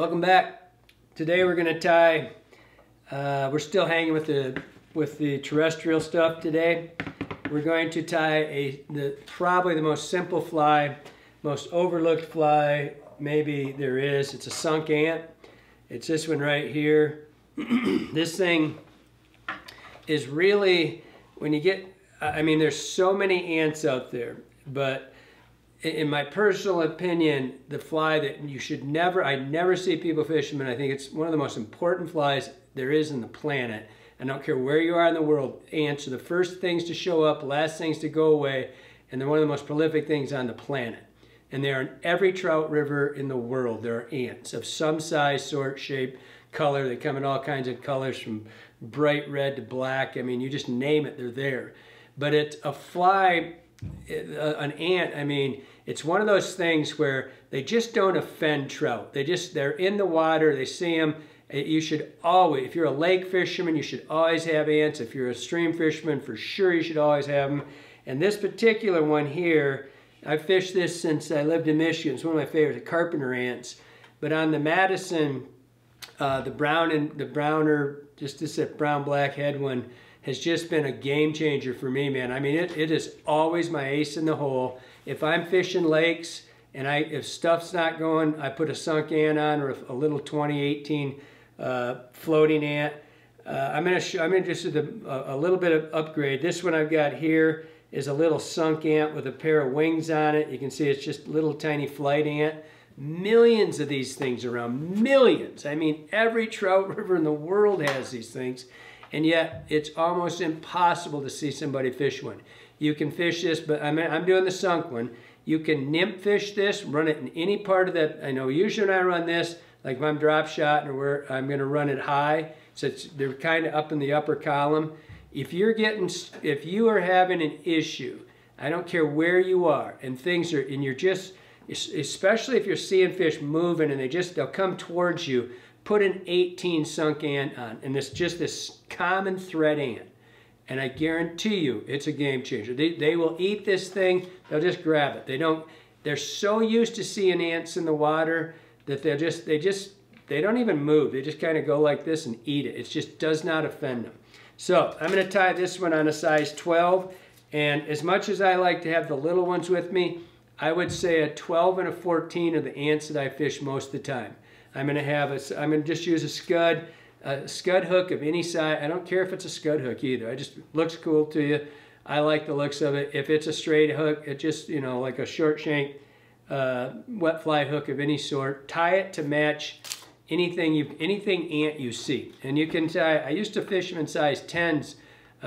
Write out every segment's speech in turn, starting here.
Welcome back. Today we're going to tie, we're still hanging with the terrestrial stuff today. We're going to tie probably the most simple fly, most overlooked fly maybe there is. It's a sunk ant. It's this one right here. This thing is really, when you get, I mean, there's so many ants out there, but in my personal opinion, the fly that you should never, I never see people fishing, but I think it's one of the most important flies there is on the planet. I don't care where you are in the world, ants are the first things to show up, last things to go away, and they're one of the most prolific things on the planet. And they are in every trout river in the world. There are ants of some size, sort, shape, color. They come in all kinds of colors from bright red to black. I mean, you just name it, they're there. But it's a fly, an ant, I mean, it's one of those things where they just don't offend trout. They're in the water, they see them. You should always, if you're a lake fisherman, you should always have ants. If you're a stream fisherman, for sure you should always have them. And this particular one here, I've fished this since I lived in Michigan. It's one of my favorites, the carpenter ants. But on the Madison, the brown black head one has just been a game changer for me, man. I mean, it is always my ace in the hole. If I'm fishing lakes and if stuff's not going, I put a sunk ant on or a little 2018 floating ant. I'm interested in a little bit of upgrade. This one I've got here is a little sunk ant with a pair of wings on it. You can see it's just little tiny flight ant. Millions of these things around, millions. I mean, every trout river in the world has these things, and yet it's almost impossible to see somebody fish one. You can fish this, but I mean, I'm doing the sunk one. You can nymph fish this, run it in any part of that. I know usually when I run this, like if I'm drop shotting or where I'm gonna run it high, so they're kind of up in the upper column. If you are having an issue, I don't care where you are, and you're just, especially if you're seeing fish moving and they'll come towards you, put an 18 sunk ant on, and it's just this common thread ant. And I guarantee you, it's a game changer. They will eat this thing, they'll just grab it. They're so used to seeing ants in the water that they don't even move. They just kind of go like this and eat it. It just does not offend them. So I'm going to tie this one on a size 12, and as much as I like to have the little ones with me, I would say a 12 and a 14 are the ants that I fish most of the time. I'm going to just use a scud hook of any size. I don't care if it's a scud hook either. It looks cool to you. I like the looks of it. If it's a straight hook, it just, you know, like a short shank, wet fly hook of any sort. Tie it to match anything ant you see. And you can tie, I used to fish them in size 10s.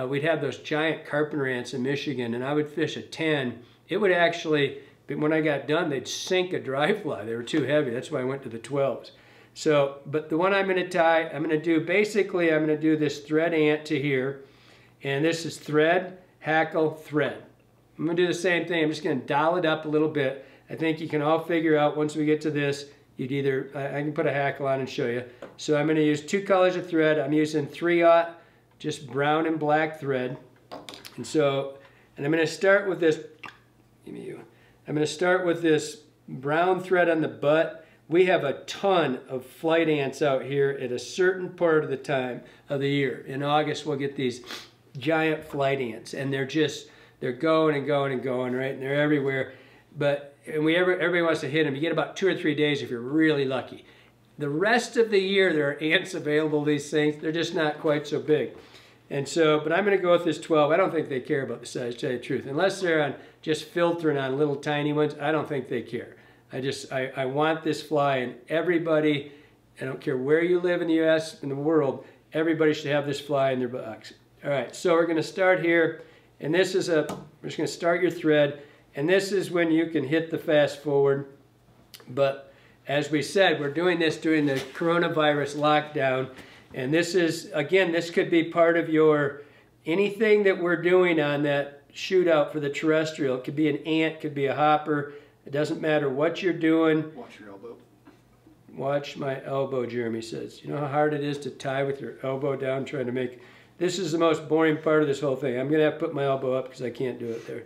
We'd have those giant carpenter ants in Michigan, and I would fish a 10. It would actually, when I got done, they'd sink a dry fly. They were too heavy. That's why I went to the 12s. So, but the one I'm going to tie, I'm going to do this thread ant to here. And this is thread, hackle, thread. I'm going to do the same thing. I'm just going to dial it up a little bit. I think you can all figure out once we get to this, I can put a hackle on and show you. So I'm going to use two colors of thread. I'm using 3/0, just brown and black thread. And I'm going to start with this, I'm going to start with this brown thread on the butt. We have a ton of flight ants out here at a certain part of the time of the year. In August, we'll get these giant flight ants, and they're going and going and going, right? And they're everywhere. Everybody wants to hit them. You get about 2 or 3 days if you're really lucky. The rest of the year, there are ants available, these things. They're just not quite so big. But I'm going to go with this 12. I don't think they care about the size, to tell you the truth. Unless they're on just filtering on little tiny ones, I don't think they care. I want this fly, and everybody, I don't care where you live in the U.S., in the world, everybody should have this fly in their box. All right, so we're going to start here, and we're just going to start your thread, and this is when you can hit the fast forward. But as we said, we're doing this during the coronavirus lockdown. And this is, again, this could be part of anything that we're doing on that shootout for the terrestrial. It could be an ant, could be a hopper. It doesn't matter what you're doing. Watch your elbow. Watch my elbow, Jeremy says. You know how hard it is to tie with your elbow down trying to make, this is the most boring part of this whole thing. I'm gonna have to put my elbow up because I can't do it there.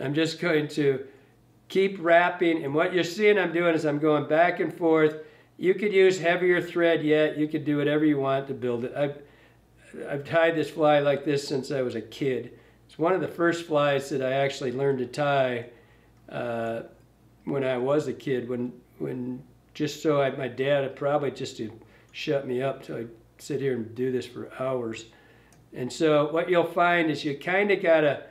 I'm just going to keep wrapping, and what you're seeing I'm doing is I'm going back and forth. You could use heavier thread yet. You could do whatever you want to build it. I've tied this fly like this since I was a kid. It's one of the first flies that I actually learned to tie when I was a kid. My dad would probably just to shut me up, so I'd sit here and do this for hours. And so what you'll find is you kind of gotta,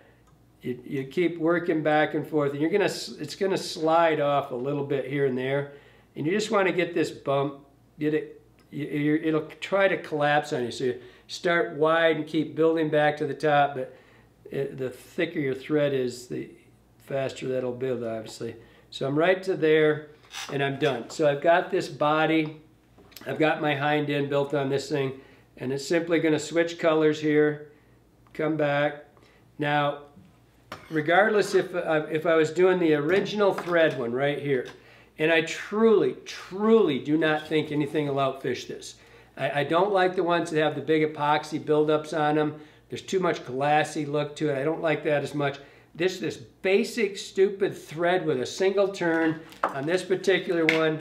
you keep working back and forth, and you're gonna, it's gonna slide off a little bit here and there, and you just want to get this bump, get it. It'll try to collapse on you, so you start wide and keep building back to the top. But the thicker your thread is, the faster that'll build, obviously. So I'm right to there, and I'm done. So I've got this body, I've got my hind end built on this thing, and it's simply going to switch colors here, come back. Now, regardless if I was doing the original thread one right here, and I truly, truly do not think anything will outfish this. I don't like the ones that have the big epoxy buildups on them. There's too much glassy look to it. I don't like that as much. This basic stupid thread with a single turn. On this particular one,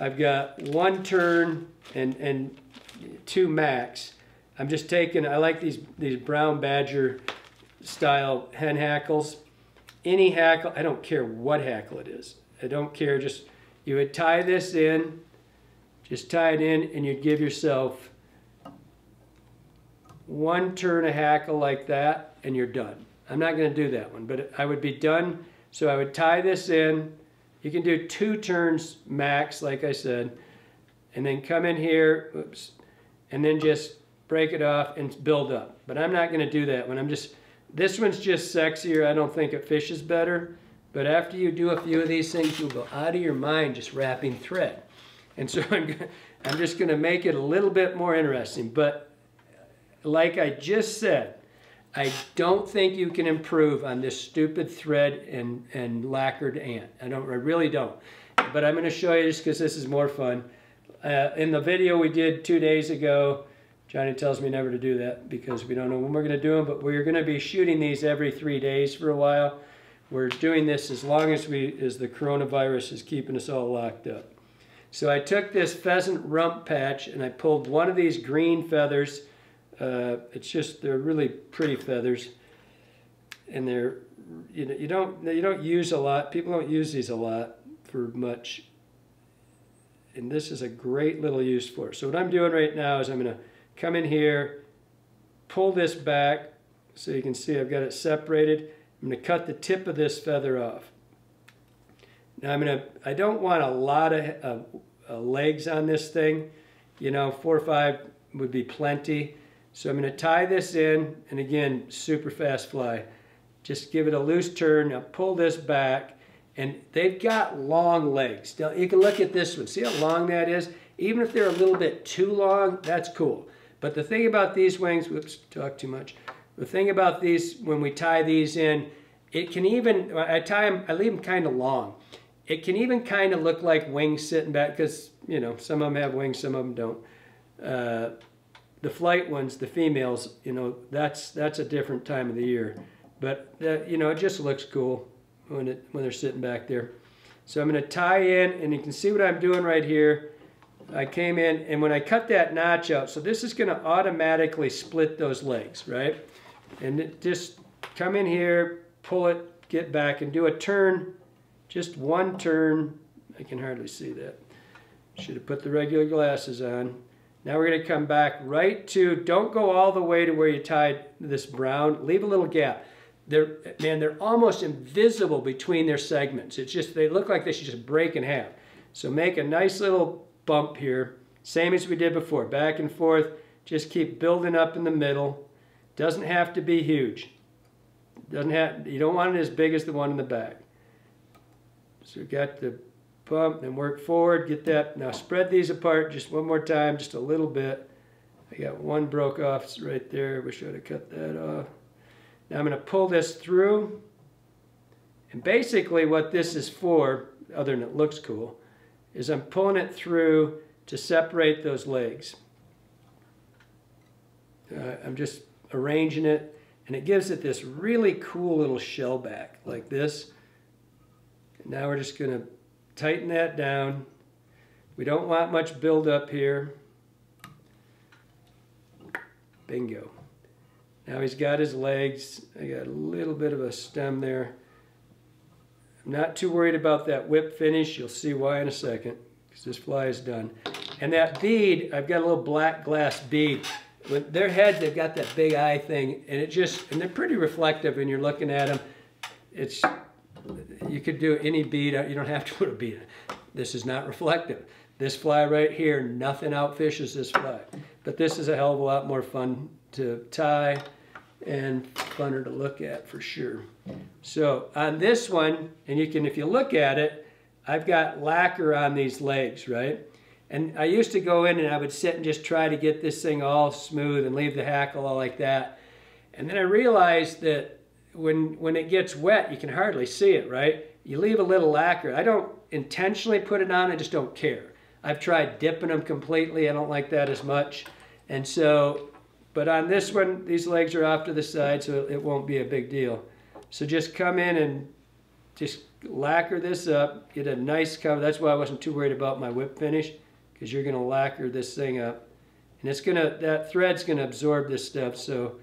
I've got one turn and two max. I'm just taking, I like these brown badger style hen hackles. Any hackle, I don't care what hackle it is. I don't care, just, you would tie this in, just tie it in, and you'd give yourself one turn a hackle like that, and you're done. I'm not going to do that one, but I would be done. So I would tie this in. You can do two turns max, like I said, and then come in here, oops, and then just break it off and build up. But I'm not going to do that one. This one's just sexier. I don't think it fishes better. But after you do a few of these things, you'll go out of your mind just wrapping thread. And so I'm just going to make it a little bit more interesting. But like I just said, I don't think you can improve on this stupid thread and lacquered ant. I really don't. But I'm going to show you just because this is more fun. In the video we did 2 days ago, Johnny tells me never to do that because we don't know when we're going to do them, but we're going to be shooting these every 3 days for a while. We're doing this as long as the coronavirus is keeping us all locked up. So I took this pheasant rump patch and I pulled one of these green feathers. They're really pretty feathers, and they're, you don't use a lot. People don't use these a lot for much, and this is a great little use for it. So what I'm doing right now is I'm going to come in here, pull this back, so you can see I've got it separated. I'm going to cut the tip of this feather off. Now I don't want a lot of legs on this thing. 4 or 5 would be plenty. So I'm going to tie this in, and again, super fast fly. Just give it a loose turn. Now pull this back, and they've got long legs. Now you can look at this one. See how long that is? Even if they're a little bit too long, that's cool. But the thing about these wings, whoops, talk too much. The thing about these, when we tie these in, I leave them kind of long. It can even kind of look like wings sitting back because, some of them have wings, some of them don't. The flight ones, the females, that's a different time of the year. But, it just looks cool when they're sitting back there. So I'm going to tie in, and you can see what I'm doing right here. I came in, and when I cut that notch out, so this is going to automatically split those legs, right? And just come in here, pull it, get back, and do a turn, just one turn. I can hardly see that. Should have put the regular glasses on. Now we're going to come back right to, don't go all the way to where you tied this brown. Leave a little gap. They're almost invisible between their segments. It's just, they look like they should just break in half. So make a nice little bump here, same as we did before, back and forth. Just keep building up in the middle. Doesn't have to be huge. You don't want it as big as the one in the back. So you got the bump, then work forward, get that. Now spread these apart just one more time, just a little bit. I got one broke off right there. Wish I would have cut that off. Now I'm going to pull this through. And basically what this is for, other than it looks cool, is I'm pulling it through to separate those legs. I'm just arranging it, and it gives it this really cool little shell back like this. And now we're just going to tighten that down. We don't want much buildup here. Bingo. Now he's got his legs. I got a little bit of a stem there. I'm not too worried about that whip finish. You'll see why in a second, because this fly is done. And that bead, I've got a little black glass bead. With their heads, they've got that big eye thing, and and they're pretty reflective when you're looking at them. You could do any bead, you don't have to put a bead on. This is not reflective. This fly right here, nothing outfishes this fly. But this is a hell of a lot more fun to tie and funner to look at for sure. So on this one, and you can, if you look at it, I've got lacquer on these legs, right? And I used to go in and I would sit and just try to get this thing all smooth and leave the hackle all like that. And then I realized that when it gets wet, you can hardly see it, right? You leave a little lacquer. I don't intentionally put it on, I just don't care. I've tried dipping them completely. I don't like that as much. And so, but on this one, these legs are off to the side, so it won't be a big deal. So just come in and just lacquer this up, get a nice cover. That's why I wasn't too worried about my whip finish, because you're gonna lacquer this thing up. And it's gonna, that thread's gonna absorb this stuff, so,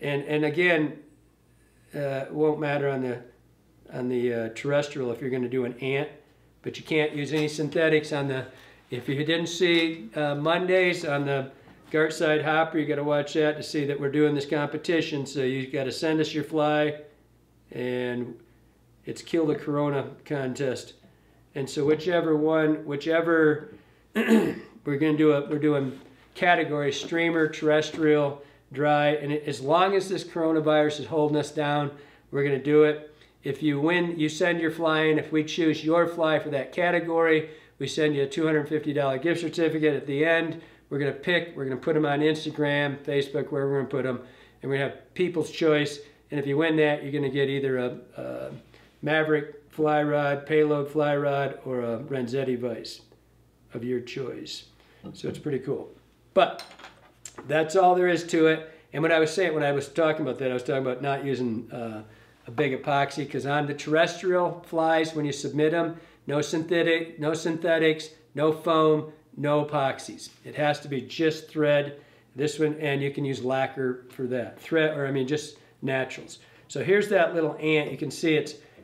and again, it won't matter on the terrestrial if you're gonna do an ant, but you can't use any synthetics on the, if you didn't see Mondays on the Gartside Hopper, you gotta watch that to see that we're doing this competition, so you gotta send us your fly, and it's Kill the Corona contest. And so whichever one, whichever, we're doing category streamer, terrestrial, dry, and as long as this coronavirus is holding us down, we're gonna do it. If you win, you send your fly in. If we choose your fly for that category, we send you a $250 gift certificate at the end. We're gonna pick, we're gonna put them on Instagram, Facebook, wherever we're gonna put them, and we're gonna have people's choice. And if you win that, you're gonna get either a Maverick fly rod, payload fly rod, or a Renzetti vise of your choice. So it's pretty cool. But that's all there is to it. And when I was saying, when I was talking about that, I was talking about not using a big epoxy, because on the terrestrial flies, when you submit them, no synthetics, no foam, no epoxies. It has to be just thread. This one, and you can use lacquer for that. Just naturals. So here's that little ant. You can see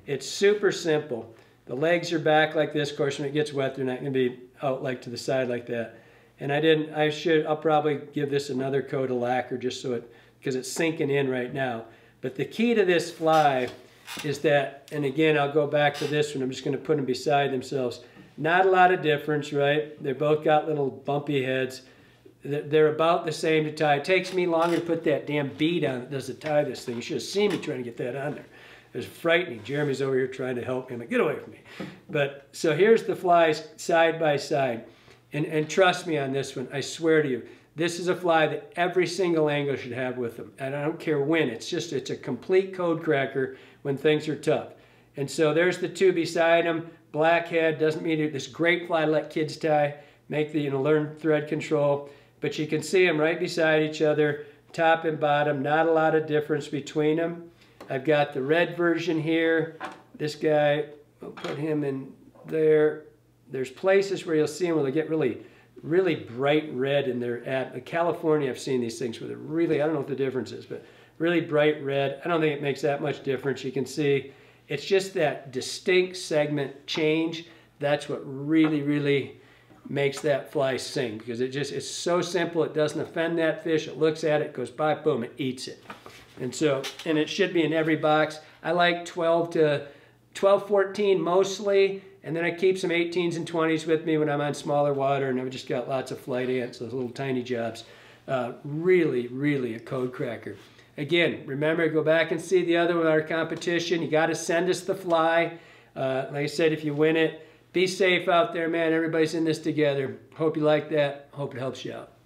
it's super simple. The legs are back like this. Of course, when it gets wet, they're not gonna be out like to the side like that. And I'll probably give this another coat of lacquer just so it, because it's sinking in right now. But the key to this fly is that, and again, I'll go back to this one. I'm just gonna put them beside themselves. Not a lot of difference, right? They both got little bumpy heads. They're about the same to tie. It takes me longer to put that damn bead on it does to tie this thing. You should have seen me trying to get that on there. It was frightening. Jeremy's over here trying to help me. I'm like, get away from me. But so here's the flies side by side. And trust me on this one, I swear to you, this is a fly that every single angler should have with them. And I don't care when, it's a complete code cracker when things are tough. And so there's the two beside them. Blackhead, doesn't mean it. This great fly to let kids tie, make the, learn thread control. But you can see them right beside each other, top and bottom, not a lot of difference between them. I've got the red version here. This guy, I'll put him in there. There's places where you'll see them where they get really, really bright red, and they're at California. I've seen these things where they're really, I don't know what the difference is, but really bright red. I don't think it makes that much difference. You can see it's just that distinct segment change. That's what really, really makes that fly sing, because it's so simple. It doesn't offend that fish. It looks at it, goes by, boom, it eats it. And so, and it should be in every box. I like 12 to 14 mostly, and then I keep some 18s and 20s with me when I'm on smaller water, and I've just got lots of flight ants, those little tiny jobs. Really, really a code cracker. Again, remember, go back and see the other one, our competition. You gotta send us the fly. Like I said, if you win it, be safe out there, man. Everybody's in this together. Hope you like that. Hope it helps you out.